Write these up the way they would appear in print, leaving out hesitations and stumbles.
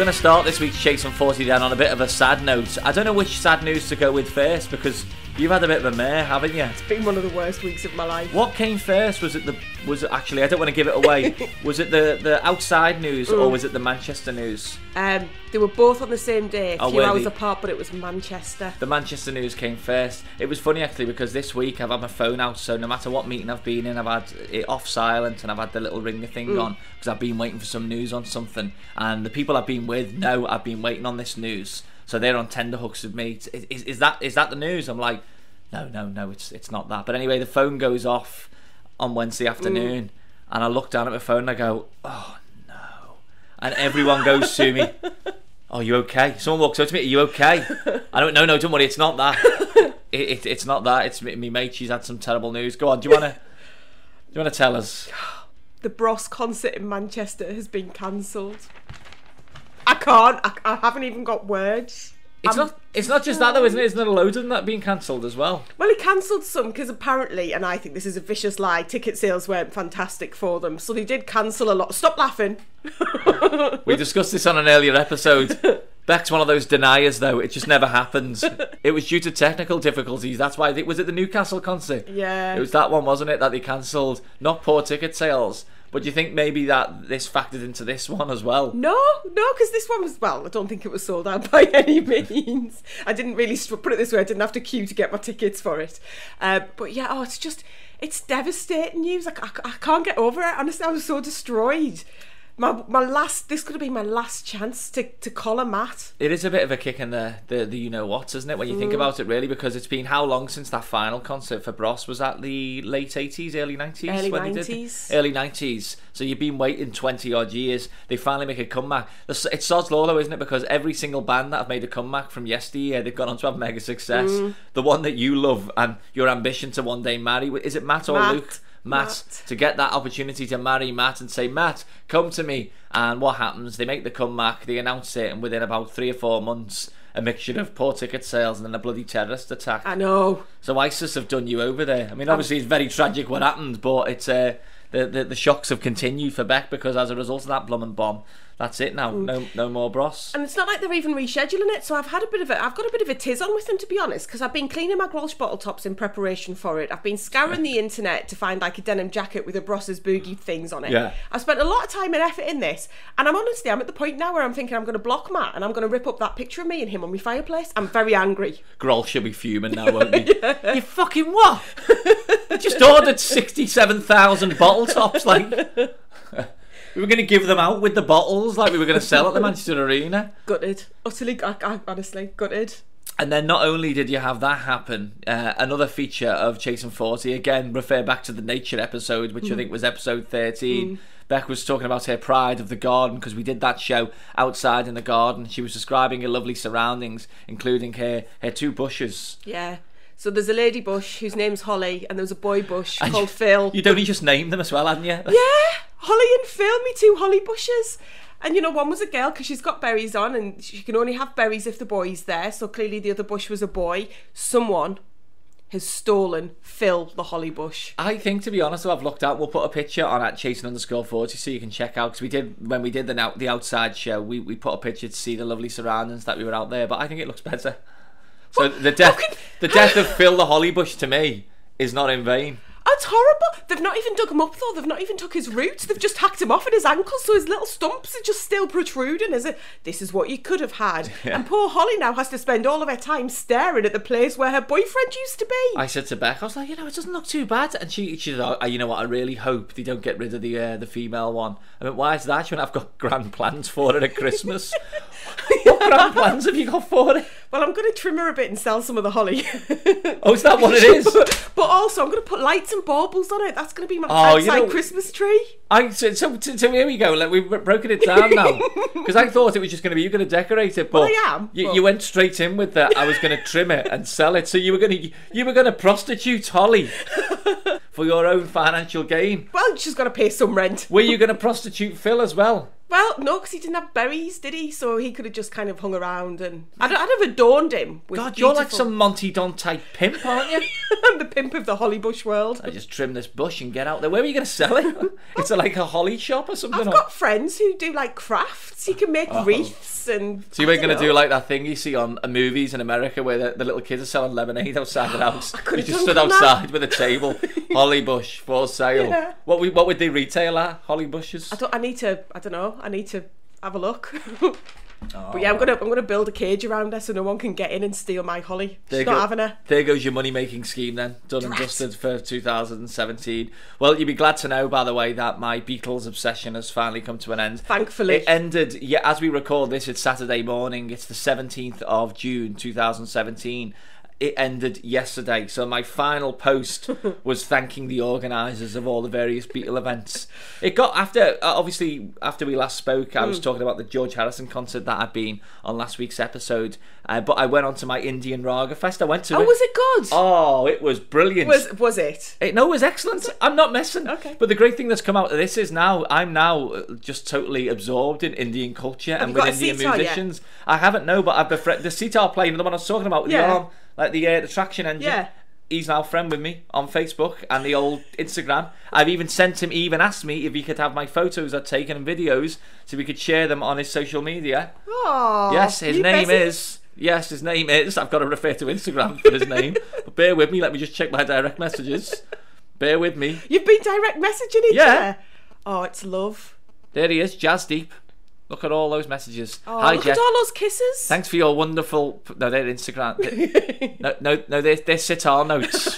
going to start this week's Chasing 40 down on a bit of a sad note. I don't know which sad news to go with first, because you've had a bit of a mare, haven't you? It's been one of the worst weeks of my life. What came first? Was it actually, I don't want to give it away. Was it the outside news or was it the Manchester news? They were both on the same day, a few hours apart, but it was Manchester. The Manchester news came first. It was funny actually, because this week I've had my phone out, so no matter what meeting I've been in, I've had it off silent and I've had the little ringer thing on, because I've been waiting for some news on something, and the people I've been with know I've been waiting on this news, so they're on tenterhooks with me. Is that the news? I'm like, no, it's not that. But anyway, the phone goes off on Wednesday afternoon, and I look down at my phone and I go, oh no. And everyone goes to me, are you okay? Someone walks over to me, are you okay? I don't, no, don't worry, it's not that. It's not that. It's me mate, she's had some terrible news. Go on, do you wanna tell us? The Bros concert in Manchester has been cancelled. I can't. I haven't even got words. It's not just that though, isn't it? Isn't there a load of that being cancelled as well? Well, he cancelled some because apparently, and I think this is a vicious lie, ticket sales weren't fantastic for them, so they did cancel a lot. Stop laughing. We discussed this on an earlier episode. Beck's one of those deniers though, it just never happens. It was due to technical difficulties, that's why. Was it the Newcastle concert? Yeah. It was that one, wasn't it, that they cancelled? Not poor ticket sales. But do you think maybe that this factored into this one as well? No, because this one was, well, I don't think it was sold out by any means. I didn't really, put it this way, I didn't have to queue to get my tickets for it. But yeah, oh, it's devastating news. I can't get over it. Honestly, I was so destroyed. This could have been my last chance to collar Matt. It is a bit of a kick in the you-know-what, isn't it, when you think about it, really, because it's been how long since that final concert for Bros? Was that the late 80s, early 90s? Early 90s. So you've been waiting 20-odd years. They finally make a comeback. It's sod's law, though, isn't it, because every single band that have made a comeback from yesteryear, they've gone on to have mega success. The one that you love and your ambition to one day marry, is it Matt or Luke? Matt, to get that opportunity to marry Matt and say, Matt, come to me. And what happens? They make the comeback, they announce it, and within about 3 or 4 months, a mixture of poor ticket sales and then a bloody terrorist attack. I know. So ISIS have done you over there. I mean, obviously it's very tragic what happened, but it's the shocks have continued for Beck, because as a result of that blooming bomb, that's it now. No more Bros. And it's not like they're even rescheduling it. So I've got a bit of a tiz on with them, to be honest, because I've been cleaning my Grolsch bottle tops in preparation for it. I've been scouring the internet to find like a denim jacket with a Bros's boogie things on it. Yeah. I've spent a lot of time and effort in this, and I'm at the point now where I'm thinking I'm going to block Matt and I'm going to rip up that picture of me and him on my fireplace. I'm very angry. Grolsch will be fuming now, won't he? Yeah. You fucking what? You just ordered 67,000 bottle tops, like. We were going to give them out with the bottles, like we were going to sell at the Manchester Arena. Gutted. Utterly, honestly, gutted. And then not only did you have that happen, another feature of Chasing 40, again, refer back to the nature episode, which I think was episode 13. Beck was talking about her pride of the garden, because we did that show outside in the garden. She was describing her lovely surroundings, including her two bushes. Yeah. So there's a lady bush whose name's Holly, and there was a boy bush called Phil. You'd only just named them as well, hadn't you? Yeah, Holly and Phil, me two Holly bushes. And, you know, one was a girl because she's got berries on, and she can only have berries if the boy's there. So clearly the other bush was a boy. Someone has stolen Phil the Holly bush. I think, to be honest, I've looked out. We'll put a picture on at chasing_40 so you can check out, because when we did the outside show, we put a picture to see the lovely surroundings that we were out there. But I think it looks better. So the death of Phil the Hollybush to me is not in vain. It's horrible. They've not even dug him up though. They've not even took his roots. They've just hacked him off at his ankles, so his little stumps are just still protruding. Is it? This is what you could have had. Yeah. And poor Holly now has to spend all of her time staring at the place where her boyfriend used to be. I said to Beck, I was like, you know, it doesn't look too bad. And she said, oh, you know what? I really hope they don't get rid of the female one. I mean, why is that? She went, I've got grand plans for her at Christmas. What grand plans have you got for it? Well, I'm going to trim her a bit and sell some of the holly. Oh, is that what it is? But also, I'm going to put lights and baubles on it. That's going to be my Christmas tree. So here we go. Like, we've broken it down now. Because I thought it was just going to be, you're going to decorate it. But well, I am. You went straight in with that. I was going to trim it and sell it. So you were going to prostitute Holly for your own financial gain. Well, she's got to pay some rent. Were you going to prostitute Phil as well? Well, no, because he didn't have berries, did he? So he could have just kind of hung around and... I'd have adorned him with God, beautiful... You're like some Monty Don type pimp, aren't you? I'm the pimp of the holly bush world. I just trim this bush and get out there. Where are you going to sell it? It's like a holly shop or something? I've got friends who do like crafts. You can make wreaths and... So you ain't going to do like that thing you see on movies in America where the little kids are selling lemonade outside the house. You just stood outside with a table. Holly bush for sale. Yeah. What would they retail at? Holly bushes? I don't know. I need to have a look. But yeah, I'm gonna build a cage around her so no one can get in and steal my holly. She's not having her. There goes your money making scheme then, done and dusted for 2017. Well, you'd be glad to know, by the way, that my Beatles obsession has finally come to an end. Thankfully, it ended. Yeah, as we record this, it's Saturday morning. It's the 17th of June 2017. It ended yesterday, so my final post was thanking the organisers of all the various Beatle events. It got after we last spoke, I was talking about the George Harrison concert that I'd been on last week's episode, but I went on to my Indian Raga Fest. I went to it. Oh, was it good? Oh, it was brilliant. Was it? No, it was excellent. I'm not messing. Okay. But the great thing that's come out of this is now, I'm now just totally absorbed in Indian culture and with Indian musicians. I haven't, no, but I've befriended the sitar player, the one I was talking about, the arm. Like the traction engine. Yeah. He's now a friend with me on Facebook and the old Instagram. I've even sent him, he even asked me if he could have my photos I'd taken and videos so we could share them on his social media. Aww. Yes, his name is, I've got to refer to Instagram for his name. But bear with me, let me just check my direct messages. Bear with me. You've been direct messaging each other? Oh, it's love. There he is, Jasdeep. Look at all those messages. Oh, hi, look Jeff. At all those kisses. Thanks for your wonderful... No, they're Instagram. No, they're sitar notes.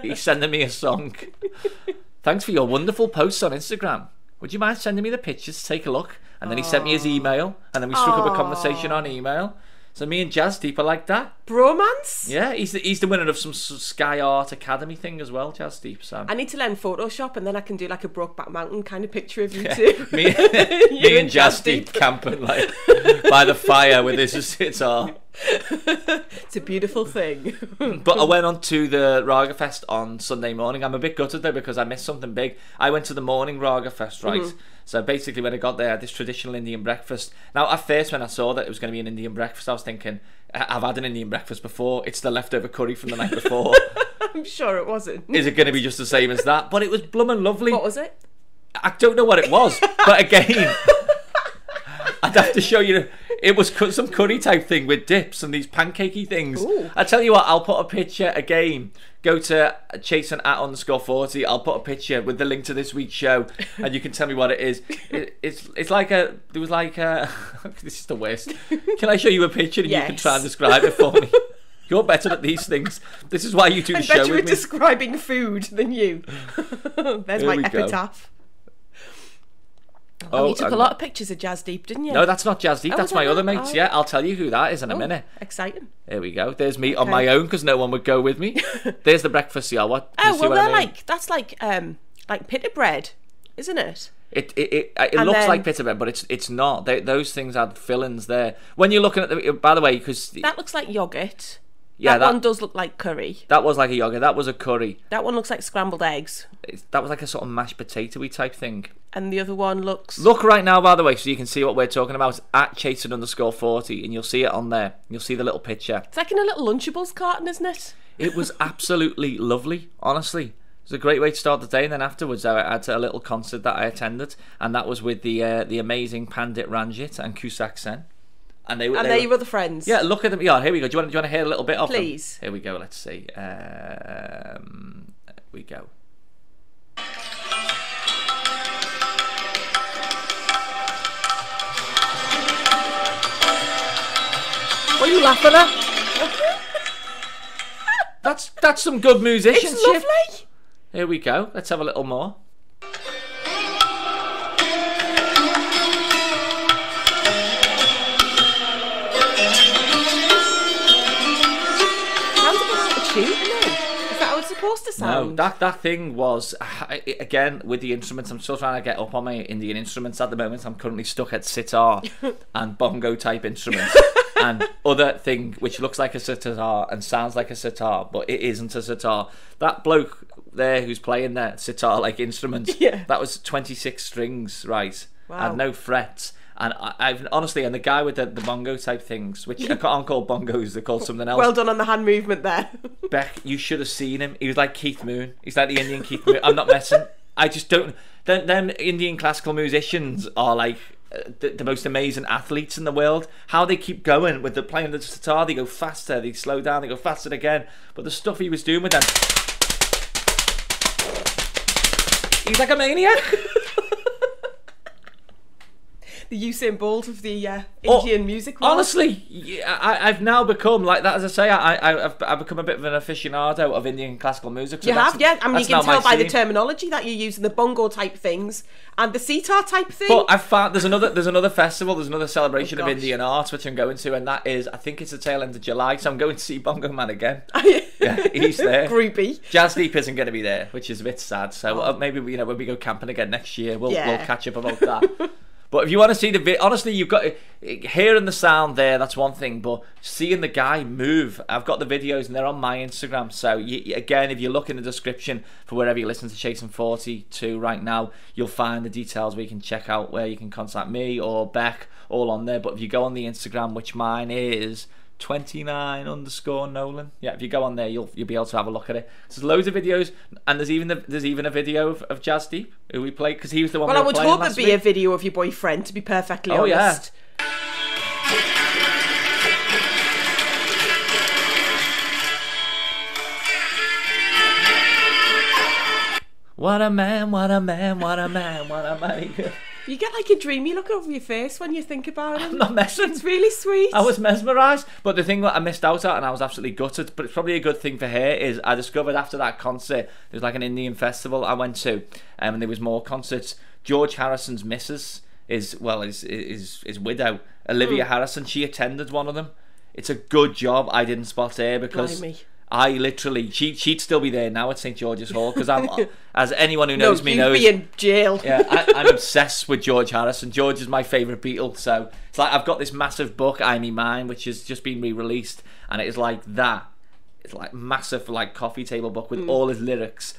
He's sending me a song. Thanks for your wonderful posts on Instagram. Would you mind sending me the pictures to take a look? And then he sent me his email, and then we struck up a conversation on email. So me and Jasdeep are like that. Bromance? Yeah, he's the winner of some Sky Art Academy thing as well, Jasdeep. So I need to learn Photoshop and then I can do like a Brokeback Mountain kind of picture of you two. Me and Jasdeep camping like by the fire with his sitar. It's a beautiful thing. But I went on to the Raga Fest on Sunday morning. I'm a bit gutted though because I missed something big. I went to the morning Raga Fest, right? So basically when I got there, I had this traditional Indian breakfast. Now at first when I saw that it was going to be an Indian breakfast, I was thinking, I've had an Indian breakfast before. It's the leftover curry from the night before. I'm sure it wasn't. Is it going to be just the same as that? But it was bloomin' lovely. What was it? I don't know what it was. But again, I'd have to show you. It was some curry type thing with dips and these pancakey things. Ooh. I tell you what, I'll put a picture again. Go to chasing@_40. I'll put a picture with the link to this week's show, and you can tell me what it is. It's like a. There was like a. This is the worst. Can I show you a picture and you can try and describe it for me? You're better at these things. This is why you do the show with me. I'm better at describing food than you. There's my epitaph. Oh, you took a lot of pictures of Jasdeep, didn't you? No, that's not Jasdeep. That's my other mates. Yeah, I'll tell you who that is in a minute. Exciting. There we go. There's me on my own because no one would go with me. There's the breakfast. Yeah, what? Oh well, they're like that's like pita bread, isn't it? It looks like pita bread, but it's not. Those things had fillings there. When you're looking at the, by the way, because that looks like yogurt. Yeah, that one does look like curry. That was like a yogurt. That was a curry. That one looks like scrambled eggs. That was like a sort of mashed potato-y type thing. And the other one looks... Look right now, by the way, so you can see what we're talking about. At chasing_40, and you'll see it on there. You'll see the little picture. It's like in a little Lunchables carton, isn't it? It was absolutely lovely, honestly. It was a great way to start the day. And then afterwards, I had a little concert that I attended, and that was with the amazing Pandit Ranjit and Kusak Sen. And they were the friends. Yeah, look at them. Yeah, here we go. Do you want to hear a little bit of them? Please. Here we go. Let's see. Here we go. What are you laughing at? that's some good musicianship. It's lovely. Here we go. Let's have a little more. No, that thing was, again, with the instruments, I'm still trying to get up on my Indian instruments at the moment. I'm currently stuck at sitar and bongo-type instruments and other thing which looks like a sitar and sounds like a sitar, but it isn't a sitar. That bloke there who's playing that sitar-like instrument, that was 26 strings, right? Wow. I had no frets. And I've honestly, and the guy with the bongo type things, which aren't called bongos, they're called something else. Well done on the hand movement there. Beck, you should have seen him. He was like Keith Moon. He's like the Indian Keith Moon. I'm not messing. I just don't. Them Indian classical musicians are like the most amazing athletes in the world. How they keep going with the playing the sitar, they go faster, they slow down, they go faster again. But the stuff he was doing with them, he's like a maniac. The Usain Bolt of the Indian music world. Honestly, yeah, I've now become like that. As I say, I've become a bit of an aficionado of Indian classical music. So you have, yeah. I mean, you can tell by the terminology that you're using, the bongo type things and the sitar type thing. But I've found there's another festival, there's another celebration of Indian art which I'm going to, and that is, I think it's the tail end of July. So I'm going to see Bongo Man again. Yeah, he's there. Groupie. Jasdeep isn't going to be there, which is a bit sad. So maybe, you know, when we go camping again next year, we'll catch up about that. But if you want to see the video, honestly, you've got hearing the sound there, that's one thing, but seeing the guy move, I've got the videos and they're on my Instagram. So you, again, if you look in the description for wherever you listen to Chasing 42 right now, you'll find the details where you can check out where you can contact me or Beck, all on there. But if you go on the Instagram, which mine is 29_Nolan. Yeah, if you go on there, you'll be able to have a look at it. There's loads of videos, and there's even a video of Jasdeep who we played, because he was the one. Well, I would hope there'd be a video of your boyfriend, to be perfectly honest. Yeah. What a man! What a man! What a man! What a man! You get like a dreamy look over your face when you think about it. I'm not messing. It's really sweet. I was mesmerised. But the thing that I missed out on, and I was absolutely gutted, but it's probably a good thing for her, is I discovered after that concert, there's like an Indian festival I went to, and there was more concerts. George Harrison's missus is, well, his widow, Olivia Harrison, she attended one of them. It's a good job I didn't spot her, because... Blimey. I literally, she'd still be there now at St George's Hall, because I'm, as anyone who knows me knows, you'd be in jail. Yeah, I'm obsessed with George Harrison. George is my favourite Beatle, so it's like I've got this massive book, I Me Mine, which has just been re-released, and it is like that. It's like massive, like coffee table book with all his lyrics.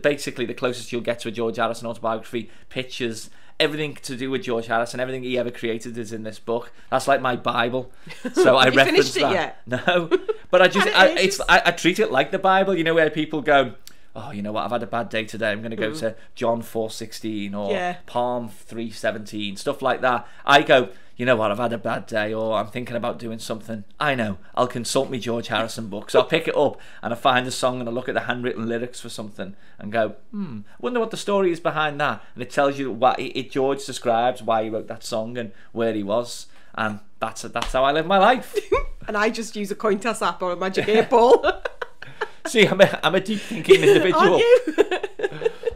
Basically, the closest you'll get to a George Harrison autobiography, pictures. Everything to do with George Harrison, everything he ever created is in this book. That's like my Bible. So I reference that. Yet? No, but I just, I treat it like the Bible. You know where people go, oh, you know what? I've had a bad day today. I'm going to go to John 4:16 or Palm 3:17, stuff like that. I go, you know what? I've had a bad day, or I'm thinking about doing something. I know. I'll consult me George Harrison book. So I'll pick it up and I find a song and I look at the handwritten lyrics for something and go, I wonder what the story is behind that. And it tells you what George describes why he wrote that song and where he was. And that's how I live my life. And I just use a coin toss app or a magic 8 ball. See, I'm a deep thinking individual. Aren't you?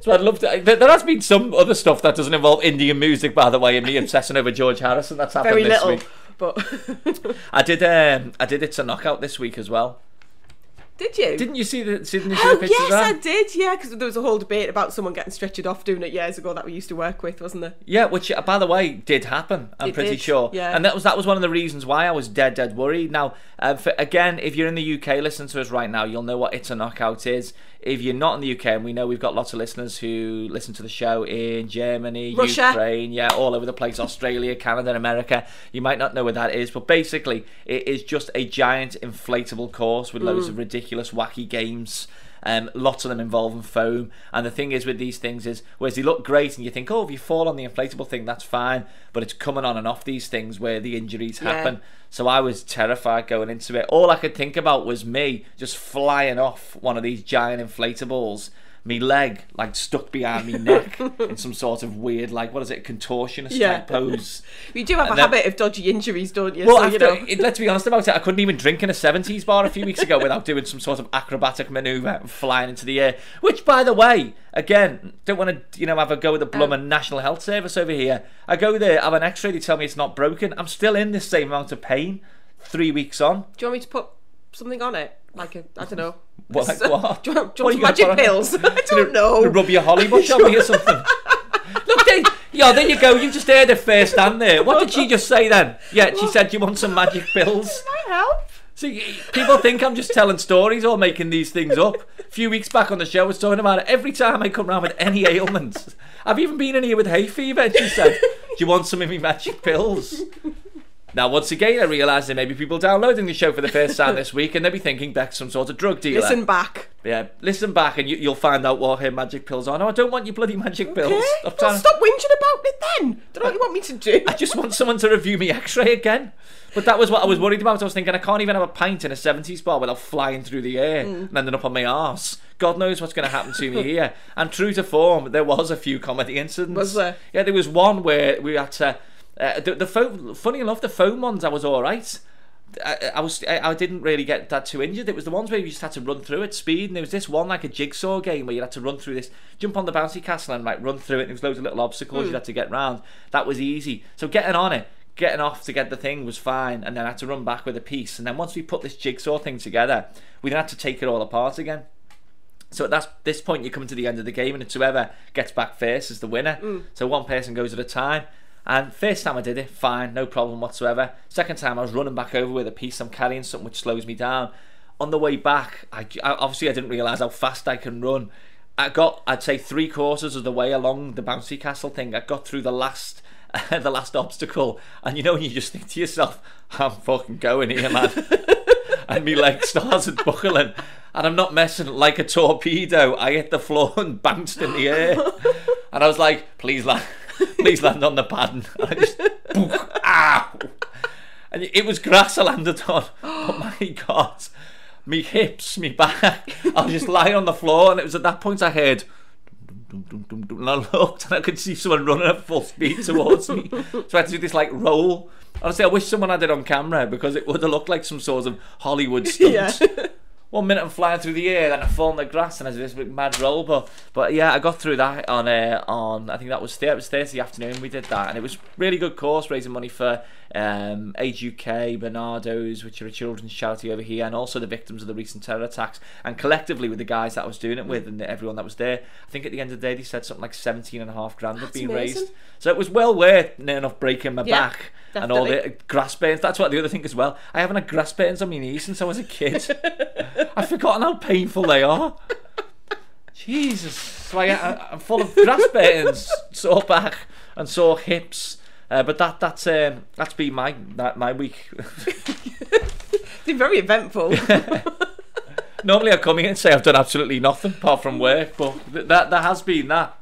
So I'd love to. There has been some other stuff that doesn't involve Indian music, by the way, and me obsessing over George Harrison. That's happened very little, this week. But I did It's a Knockout this week as well. Did you? Didn't you see the pictures? Oh yes, I did. Yeah, because there was a whole debate about someone getting stretched off doing it years ago that we used to work with, wasn't there? Yeah, which by the way did happen. I'm pretty sure. Yeah. And that was one of the reasons why I was dead worried. Now, again, if you're in the UK, listen to us right now. You'll know what It's a Knockout is. If you're not in the UK, and we know we've got lots of listeners who listen to the show in Germany, Russia, Ukraine, all over the place, Australia, Canada, America, you might not know what that is, but basically it is just a giant inflatable course with loads of ridiculous, wacky games. Lots of them involving foam, and the thing is with these things is, whereas they look great and you think, oh, if you fall on the inflatable thing, that's fine, but it's coming on and off these things where the injuries happen. So I was terrified going into it. All I could think about was me just flying off one of these giant inflatables, me leg like stuck behind me neck in some sort of weird, like, what is it, contortionist type pose. You do have a habit of dodgy injuries, don't you? Well, so, let's be honest about it, I couldn't even drink in a 70s bar a few weeks ago without doing some sort of acrobatic manoeuvre and flying into the air, which, by the way, again, don't want to have a go at the Blummin' National Health Service over here. I go there, have an x-ray, they tell me it's not broken. I'm still in this same amount of pain 3 weeks on. Do you want me to put something on it? Like, I don't know. What? Like what? Do you want magic pills? I don't know. Rub your holly bush on me or something. Look, there you go. You just heard her first hand there. What did she just say then? Yeah, she said, do you want some magic pills? Does that help? See, people think I'm just telling stories or making these things up. A few weeks back on the show, I was talking about it. Every time I come round with any ailments, I've even been in here with hay fever. And she said, "Do you want some of my magic pills?" Now, once again, I realise there may be people downloading the show for the first time this week, and they'll be thinking Beck's some sort of drug dealer. Listen back. Yeah, listen back, and you'll find out what her magic pills are. No, I don't want your bloody magic pills. Stop, well, stop whinging about it then. I don't know what you want me to do. I just want someone to review me X-ray again. But that was what I was worried about. I was thinking, I can't even have a pint in a 70s bar without flying through the air and ending up on my arse. God knows what's going to happen to me here. And true to form, there was a few comedy incidents. Was there? Yeah, there was one where we had to... the phone, funny enough, the phone ones I was all right. I didn't really get that too injured. It was the ones where you just had to run through at speed, and there was this one like a jigsaw game where you had to run through this, jump on the bouncy castle and like run through it. And there was loads of little obstacles you had to get round. That was easy. So getting on it, getting off to get the thing was fine, and then I had to run back with a piece. And then once we put this jigsaw thing together, we then had to take it all apart again. So at this point, you come to the end of the game, and it's whoever gets back first is the winner. So one person goes at a time. And first time I did it, fine, no problem whatsoever. Second time I was running back over with a piece, I'm carrying something which slows me down. On the way back, I didn't realise how fast I can run. I got, I'd say, 3/4 of the way along the bouncy castle thing. I got through the last obstacle, and you know, you just think to yourself, I'm fucking going here, man. And my leg starts buckling, and I'm not messing, like a torpedo. I hit the floor and bounced in the air, and I was like, please, lad. Please land on the pattern. And I just, poof, ow. And it was grass I landed on. Oh my God. Me hips, me back. I was just lying on the floor, and it was at that point I heard, dum, dum, dum, dum, and I looked, and I could see someone running at full speed towards me. So I had to do this like roll. Honestly, I wish someone had it on camera, because it would have looked like some sort of Hollywood stunt. Yeah. 1 minute I'm flying through the air, then I fall in the grass, and I do this mad roll. But yeah, I got through that on I think that was Thursday afternoon we did that, and it was really good course, raising money for Age UK, Bernardo's, which are a children's charity over here, and also the victims of the recent terror attacks. And collectively with the guys that I was doing it with and everyone that was there, I think at the end of the day they said something like 17.5 grand had been raised. So it was well worth near enough breaking my back. Definitely. And all the grass burns. That's what the other thing as well. I haven't had grass burns on my knees since I was a kid. I've forgotten how painful they are. Jesus. So I'm full of grass burns, sore back, and sore hips. But that's been my week. It's been very eventful. Normally I come here and say I've done absolutely nothing apart from work, but that has been that.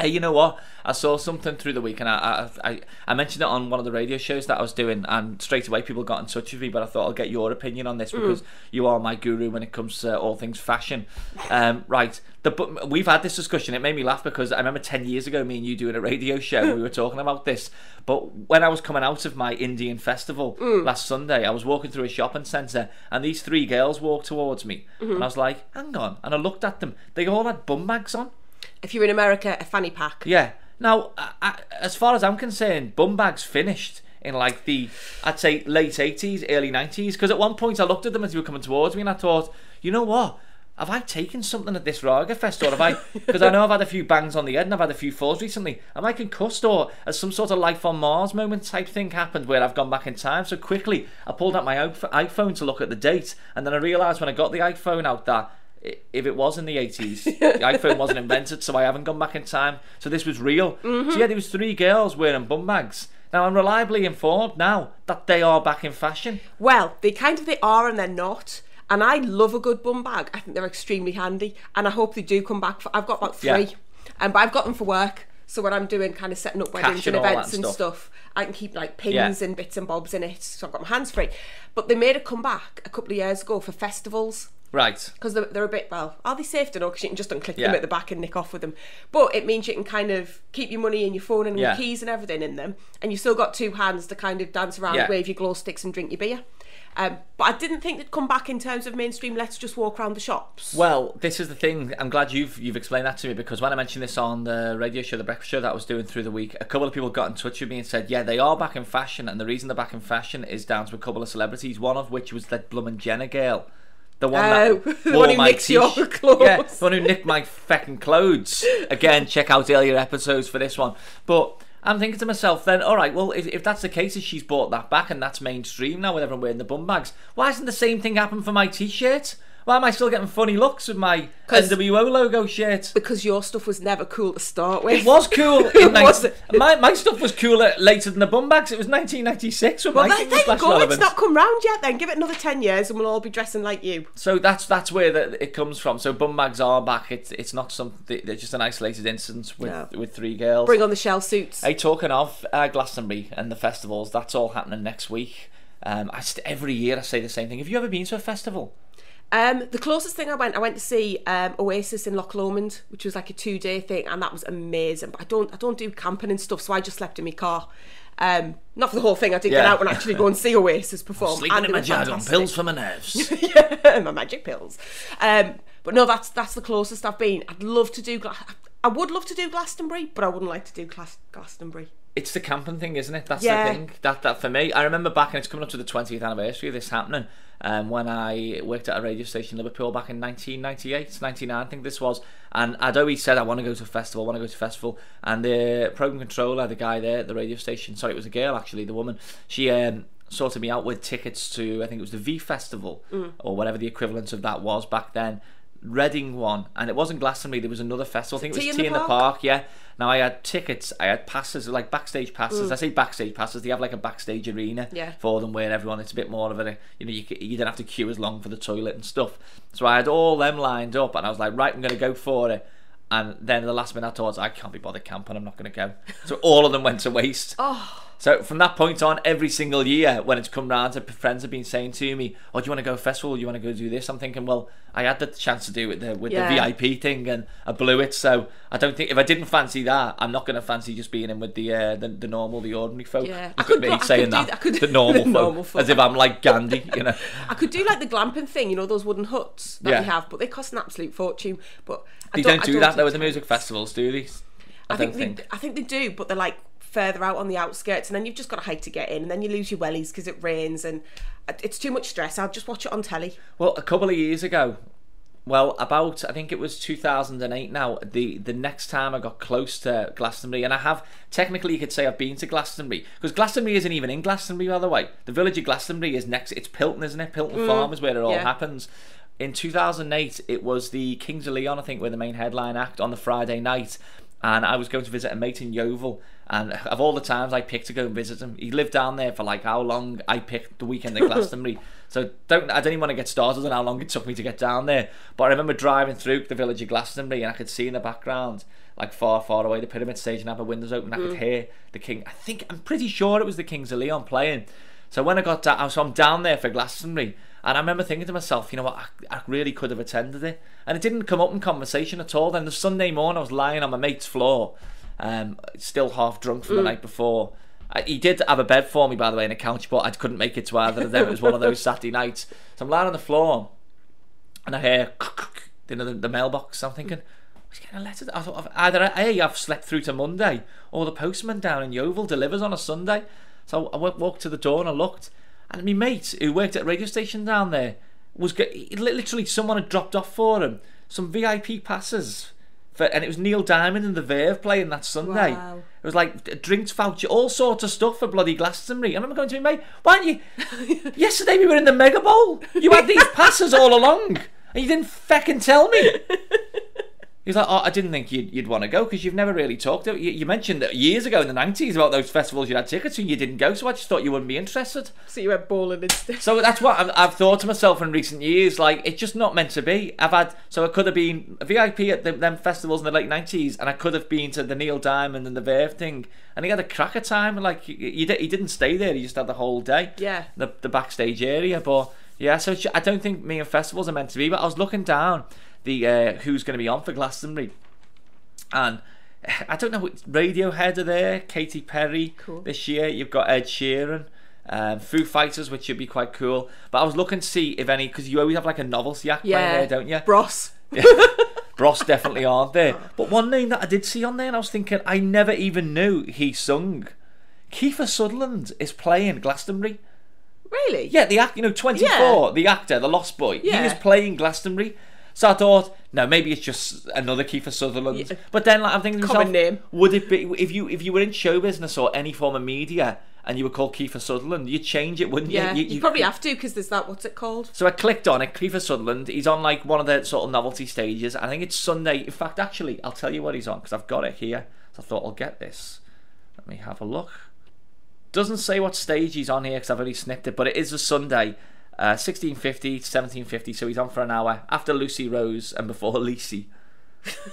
Hey, you know what? I saw something through the week, and I mentioned it on one of the radio shows that I was doing, and straight away people got in touch with me, but I thought I'll get your opinion on this because you are my guru when it comes to all things fashion. Right, we've had this discussion. It made me laugh because I remember 10 years ago me and you doing a radio show, we were talking about this. But when I was coming out of my Indian festival last Sunday, I was walking through a shopping centre, and these three girls walked towards me, and I was like, hang on. And I looked at them. They all had bum bags on. If you're in America, a fanny pack. Yeah. Now, as far as I'm concerned, bum bags finished in like the, I'd say, late 80s, early 90s. Because at one point I looked at them as they were coming towards me, and I thought, you know what? Have I taken something at this Raga Fest? Or have I, because I know I've had a few bangs on the head and I've had a few falls recently. Am I concussed, or has some sort of Life on Mars moment type thing happened where I've gone back in time? So quickly, I pulled out my iPhone to look at the date. And then I realised when I got the iPhone out that, if it was in the 80s, the iPhone wasn't invented, so I haven't gone back in time. So this was real. So yeah, there was three girls wearing bum bags. Now, I'm reliably informed now that they are back in fashion. Well, they are and they're not. And I love a good bum bag. I think they're extremely handy. And I hope they do come back. I've got about 3. Yeah. But I've got them for work. So when I'm doing kind of setting up weddings and events and stuff, I can keep like pins and bits and bobs in it. So I've got my hands free. But they made a comeback a couple of years ago for festivals. Right. Because they're a bit, well, are they safe to know? Because you can just unclick them at the back and nick off with them. But it means you can kind of keep your money and your phone and your keys and everything in them. And you've still got 2 hands to kind of dance around, wave your glow sticks and drink your beer. But I didn't think they'd come back in terms of mainstream, let's just walk around the shops. Well, this is the thing. I'm glad you've explained that to me, because when I mentioned this on the radio show, the breakfast show that I was doing through the week, a couple of people got in touch with me and said, yeah, they are back in fashion. And the reason they're back in fashion is down to a couple of celebrities, one of which was that blooming Jenna Gale. The one that the one who nicks your clothes. Yeah, the one who nicked my feckin' clothes. Again, check out earlier episodes for this one. But I'm thinking to myself then, alright, well, if that's the case, if she's bought that back and that's mainstream now with everyone wearing the bum bags, why hasn't the same thing happened for my T-shirt? Why am I still getting funny looks with my NWO logo shirt? Because your stuff was never cool to start with. It was cool. My stuff was cooler later than the bum bags. It was 1996 when my thing was Flash Relevant. It's not come round yet then. Give it another 10 years and we'll all be dressing like you. So that's where it comes from. So bum bags are back. It's not something. It's just an isolated instance with three girls. Bring on the shell suits. Hey, talking of Glastonbury and the festivals, that's all happening next week. Every year I say the same thing. Have you ever been to a festival? The closest thing I went to see Oasis in Loch Lomond, which was like a 2-day thing, and that was amazing. But I don't do camping and stuff, so I just slept in my car. Not for the whole thing. I did get out and actually go and see Oasis perform. Sleeping in my jag on pills for my nerves. Yeah, my magic pills. But no, that's the closest I've been. I'd love to do. I would love to do Glastonbury, but I wouldn't like to do Glastonbury. It's the camping thing, isn't it? That's the thing. That for me, I remember back, and it's coming up to the 20th anniversary of this happening. When I worked at a radio station in Liverpool back in 1998, 99 I think this was, and I'd always said I want to go to a festival, and the programme controller, the guy there at the radio station, sorry, it was a girl actually, the woman, she sorted me out with tickets to, I think it was the V Festival, or whatever the equivalent of that was back then, Reading one, and it wasn't Glastonbury, there was another festival, I think it was T in the Park, yeah. Now I had tickets, I had passes, like backstage passes. I say backstage passes, they have like a backstage arena for them where everyone, it's a bit more of a, you don't have to queue as long for the toilet and stuff. So I had all them lined up and I was like, right, I'm going to go for it. And then at the last minute I thought, I can't be bothered camping, I'm not going to go. So all of them went to waste. So from that point on, every single year when it's come round, friends have been saying to me, oh, do you want to go to a festival? Do you want to go do this? I'm thinking, well, I had the chance to do it with the VIP thing and I blew it. So I don't think, if I didn't fancy that, I'm not going to fancy just being in with the normal, the ordinary folk. Yeah. I could do the normal folk. As if I'm like Gandhi, you know. I could do like the glamping thing, you know, those wooden huts that we have, but they cost an absolute fortune. But I don't think they do that though at the music festivals, do they? I think they do, but they're like further out on the outskirts, and then you've just got to hike to get in, and then you lose your wellies because it rains, and it's too much stress. I'll just watch it on telly. Well, a couple of years ago, about I think it was 2008 now, the next time I got close to Glastonbury, and I have, technically you could say I've been to Glastonbury, because Glastonbury isn't even in Glastonbury, by the way. The village of Glastonbury is next, it's Pilton, isn't it? Pilton Farm is where it all happens. In 2008, it was the Kings of Leon, I think, were the main headline act on the Friday night, and I was going to visit a mate in Yeovil, and of all the times I picked to go and visit him, he lived down there for like how long, I picked the weekend at Glastonbury. So I don't even want to get started on how long it took me to get down there, but I remember driving through the village of Glastonbury and I could see in the background, like far, far away, the Pyramid Stage and have the windows open, and I could hear the King, I'm pretty sure it was the Kings of Leon playing. So when I got down, so I'm down there for Glastonbury, and I remember thinking to myself, you know what, I really could have attended it. And it didn't come up in conversation at all. Then the Sunday morning, I was lying on my mate's floor, still half drunk from the night before. He did have a bed for me, by the way, and a couch, but I couldn't make it to either of them. It was one of those Saturday nights. So I'm lying on the floor, and I hear the mailbox. I'm thinking, I was getting a letter. I thought, either A, I've slept through to Monday, or the postman down in Yeovil delivers on a Sunday. So I walked to the door and I looked. And my mate, who worked at a radio station down there, literally someone had dropped off for him some VIP passes, and it was Neil Diamond and The Verve playing that Sunday. Wow. It was like a drinks voucher, all sorts of stuff for bloody Glastonbury. I remember going to my mate, why aren't you? Yesterday we were in the Mega Bowl. You had these passes all along, and you didn't feckin' tell me. He's like, oh, I didn't think you'd want to go because you've never really talked about it. You mentioned that years ago in the 90s about those festivals you had tickets and you didn't go, so I just thought you wouldn't be interested. So you went bowling instead. So that's what I've thought to myself in recent years, like, it's just not meant to be. So I could have been a VIP at them festivals in the late 90s, and I could have been to the Neil Diamond and The Verve thing, and he had a cracker time, and like, he didn't stay there, he just had the whole day. Yeah. The backstage area, but yeah, so I don't think me and festivals are meant to be, but I was looking down who's going to be on for Glastonbury, and I don't know what Radiohead are there, Katy Perry this year, you've got Ed Sheeran, Foo Fighters, which should be quite cool, but I was looking to see if any, because you always have like a novelty act there, don't you? Bros. Yeah. Bros definitely aren't there, but one name that I did see on there and I was thinking I never even knew he sung, Kiefer Sutherland is playing Glastonbury. Really? Yeah, the actor, 24, the actor, the Lost Boy, he was playing Glastonbury. So I thought, no, maybe it's just another Kiefer Sutherland. Yeah. But then, like, I'm thinking to myself, common name. Would it be if you were in show business or any form of media and you were called Kiefer Sutherland, you'd change it, wouldn't you? Yeah, you'd probably have to, because there's that, what's it called? So I clicked on it, Kiefer Sutherland. He's on like one of the sort of novelty stages. I think it's Sunday. In fact, actually, I'll tell you what he's on because I've got it here. So I thought I'll get this. Let me have a look. Doesn't say what stage he's on here because I've only snipped it, but it is a Sunday. 1650 to 1750, so he's on for an hour after Lucy Rose and before Lisi.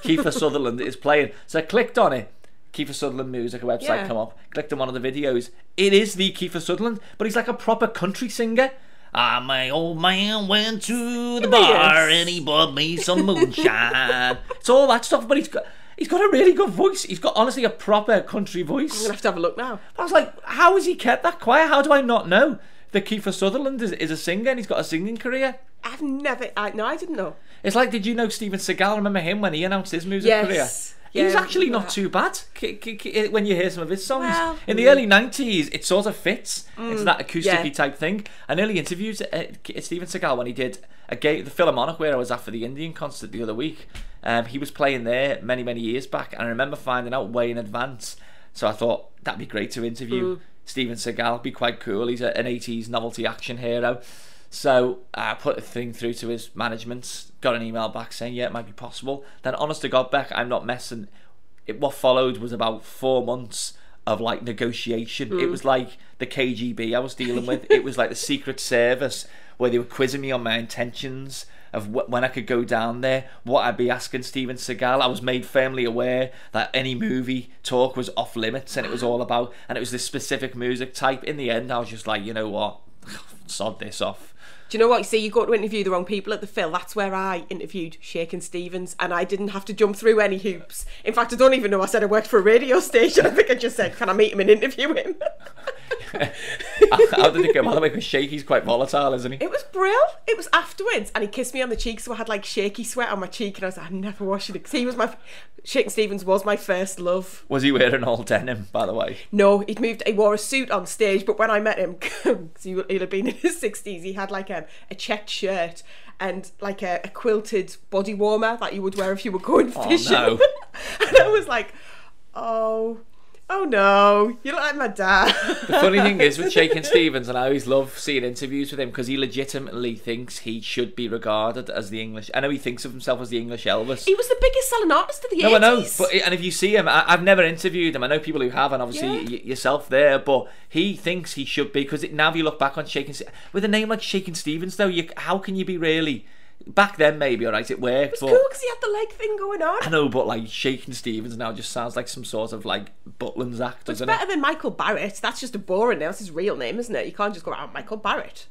Kiefer Sutherland is playing. So I clicked on it. Kiefer Sutherland music, a website come up. Clicked on one of the videos. It is the Kiefer Sutherland, but he's like a proper country singer. Ah, my old man went to the bar and he bought me some moonshine. It's all that stuff, but he's got a really good voice. He's got, honestly, a proper country voice. I'm going to have a look now. I was like, how has he kept that quiet? How do I not know that Kiefer Sutherland is a singer and he's got a singing career? I've never... No, I didn't know. It's like, did you know Stephen Seagal? Remember him when he announced his music career? Yeah, he's actually not too bad when you hear some of his songs. Well, in the early 90s, it sort of fits. It's that acoustic-y type thing. I nearly interviewed Stephen Seagal when he did a gig at the Philharmonic, where I was at for the Indian concert the other week. He was playing there many, many years back, and I remember finding out way in advance. So I thought, that'd be great to interview Stephen Seagal. It'd be quite cool. He's an 80s novelty action hero. So I put a thing through to his management, got an email back saying, yeah, it might be possible. Then, honest to God, Beck, I'm not messing. What followed was about 4 months of, like, negotiation. It was like the KGB I was dealing with. It was like the Secret Service, where they were quizzing me on my intentions of when I could go down there, what I'd be asking Steven Seagal. I was made firmly aware that any movie talk was off limits, and it was all about, and it was this specific music type. In the end, I was just like, you know what? Sod this off. Do you know what? You see, you got to interview the wrong people at the Phil. That's where I interviewed Shakin Stevens, and I didn't have to jump through any hoops. In fact, I don't even know. I said I worked for a radio station. I think I just said, can I meet him and interview him? How did it go? By the way, because Shaky's quite volatile, isn't he? It was brilliant. It was afterwards, and he kissed me on the cheek, so I had like Shaky sweat on my cheek, and I was like, I'm never washing it. Because he was my... Shakin Stevens was my first love. Was he wearing all denim, by the way? No, he'd moved. He wore a suit on stage, but when I met him, he'd have been in his 60s, he had like a checked shirt and like a quilted body warmer that you would wear if you were going fishing. Oh, no. And I was like, oh no, you're like my dad. The funny thing is with Shakin Stevens, and I always love seeing interviews with him, because he legitimately thinks he should be regarded as the English... I know he thinks of himself as the English Elvis. He was the biggest selling artist of the 80s. I know, but, and if you see him, I've never interviewed him. I know people who have, and obviously yourself there, but he thinks he should be, because now if you look back on Shakin... With a name like Shakin Stevens, though, how can you be really... Back then, maybe, all right, it worked. It was cool because he had the leg thing going on. I know, but like Shakin Stevens now just sounds like some sort of like Butlins act, doesn't it? It's better than Michael Barrett. That's just a boring name. That's his real name, isn't it? You can't just go, oh, Michael Barrett.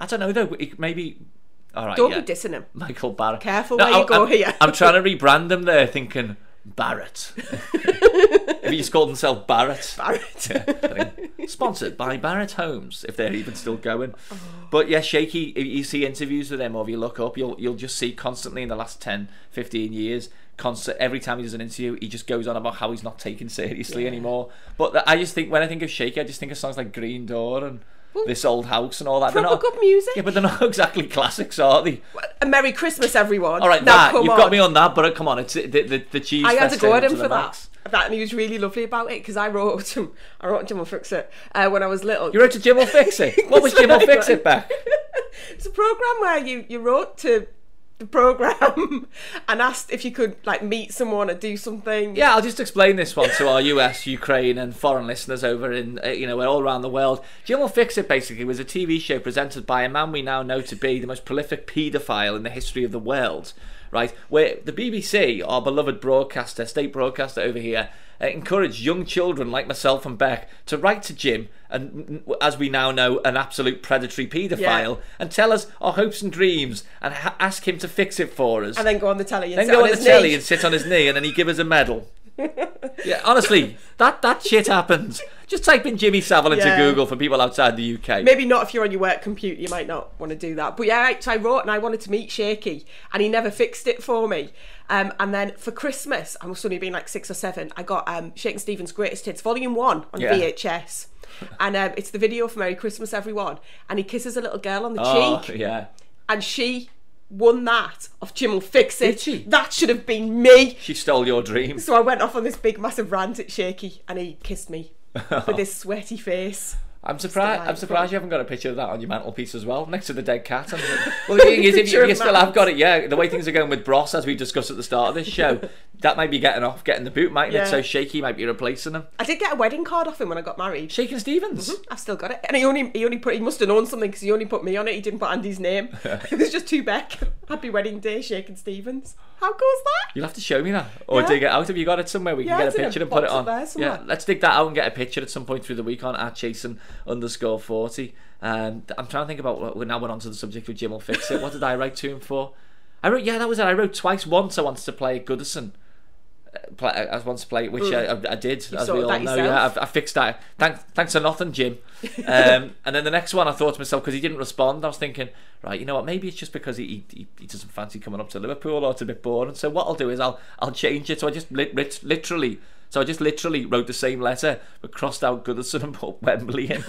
I don't know, though. Maybe... All right, don't be dissing him. Michael Barrett. Careful where you go here. I'm trying to rebrand him there, thinking, Barrett. If he just called himself Barrett. Barrett. Sponsored by Barrett Homes, if they're even still going. But yeah, Shaky, if you see interviews with him or if you look up, you'll just see constantly in the last 10, 15 years, every time he does an interview, he just goes on about how he's not taken seriously anymore. But I just think, when I think of Shaky, I just think of songs like Green Door and... This Old House and all that. Proper good music. Yeah, but they're not exactly classics, are they? A Merry Christmas, everyone. All right, now, that, you've got me on that, but come on, it's the cheese. I had to go at him for that. And he was really lovely about it, because I wrote Jim'll Fix It when I was little. You wrote to Jim'll Fix It? What was Jim'll Fix It back? It's a programme where you wrote to the programme and asked if you could like meet someone or do something. Yeah, I'll just explain this one to our US, Ukraine and foreign listeners over in, all around the world. Jim'll Fix It basically was a TV show presented by a man we now know to be the most prolific paedophile in the history of the world, right? Where the BBC, our beloved broadcaster, state broadcaster over here, encouraged young children like myself and Beck to write to Jim, and as we now know, an absolute predatory paedophile, and tell us our hopes and dreams and ask him to fix it for us. And then go on the telly and sit on his knee. Then go on the telly and sit on his knee, and then he'd give us a medal. Yeah, honestly, that shit happens. Just type in Jimmy Savile into Google for people outside the UK. Maybe not if you're on your work computer, you might not want to do that. But yeah, so I wrote and I wanted to meet Shaky, and he never fixed it for me. And then for Christmas, I must only have been like 6 or 7, I got Shakin Stevens' Greatest Hits, Volume 1 on VHS. And it's the video for Merry Christmas, Everyone. And he kisses a little girl on the cheek. And she won that off Jim'll Fix It. Did she? That should have been me. She stole your dream. So I went off on this big massive rant at Shaky and he kissed me with his sweaty face. I'm surprised you haven't got a picture of that on your mantelpiece as well, next to the dead cat. Well, the thing is, if you still have got it, yeah, the way things are going with Bros, as we discussed at the start of this show, that might be getting the boot, mightn't it? So Shaky might be replacing him. I did get a wedding card off him when I got married. Shakin Stevens? Mm-hmm. I've still got it. And he must have known something because he only put me on it, he didn't put Andy's name. It was just two Beck. Happy wedding day, Shakin Stevens. How cool is that? You'll have to show me that. Or dig it out. Have you got it somewhere? We can get a picture and put it on. Yeah, let's dig that out and get a picture at some point through the week on @chasing_40. I'm trying to think about what now went on to the subject of Jim'll Fix It. What did I write to him for? That was it. I wrote twice. Once I wanted to play at Goodison. I wanted to play, which I did, as we all know. Yeah, I fixed that. Thanks for nothing, Jim. And then the next one, I thought to myself, because he didn't respond, I was thinking, right, you know what? Maybe it's just because he doesn't fancy coming up to Liverpool, or it's a bit boring. So what I'll do is I'll change it. So I just literally wrote the same letter, but crossed out Goodison and put Wembley in.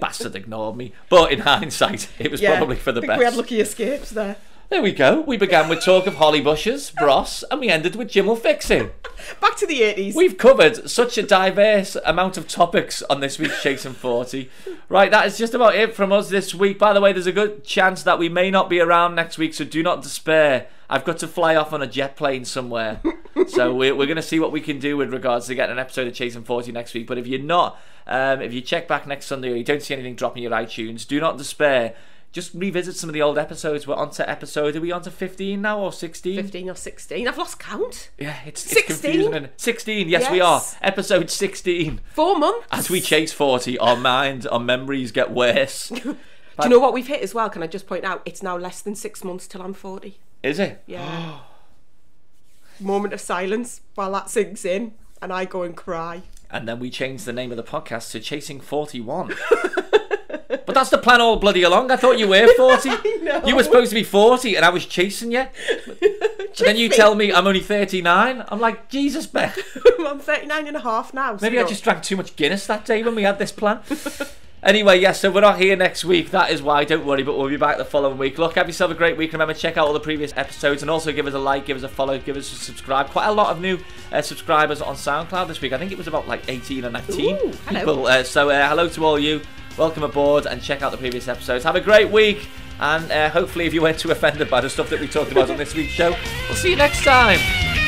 Bastard ignored me. But in hindsight, it was probably for the best. We had lucky escapes there. There we go. We began with talk of holly bushes, Bros, and we ended with Jim'll Fix It. Back to the 80s. We've covered such a diverse amount of topics on this week's Chasing 40. Right, that is just about it from us this week. By the way, there's a good chance that we may not be around next week, so do not despair. I've got to fly off on a jet plane somewhere. So we're going to see what we can do with regards to getting an episode of Chasing 40 next week. But if you're not, if you check back next Sunday or you don't see anything dropping your iTunes, do not despair. Just revisit some of the old episodes. We're on to episode... Are we on to 15 now or 16? 15 or 16. I've lost count. Yeah, it's confusing. And 16, yes, we are. Episode 16. 4 months. As we chase 40, our minds, our memories get worse. Do you know what we've hit as well? Can I just point out? It's now less than 6 months till I'm 40. Is it? Yeah. Moment of silence while that sinks in and I go and cry. And then we change the name of the podcast to Chasing 41. But that's the plan all bloody along. I thought you were 40. You were supposed to be 40 and I was chasing you. And then you tell me I'm only 39. I'm like, Jesus, Beth. I'm 39 and a half now. Maybe I just drank too much Guinness that day when we had this plan. Anyway, yes, so we're not here next week. That is why, don't worry, but we'll be back the following week. Look, have yourself a great week. Remember, check out all the previous episodes and also give us a like, give us a follow, give us a subscribe. Quite a lot of new subscribers on SoundCloud this week. I think it was about like 18 or 19 people. So hello to all you. Welcome aboard and check out the previous episodes. Have a great week and hopefully if you weren't too offended by the stuff that we talked about on this week's show, we'll see you next time.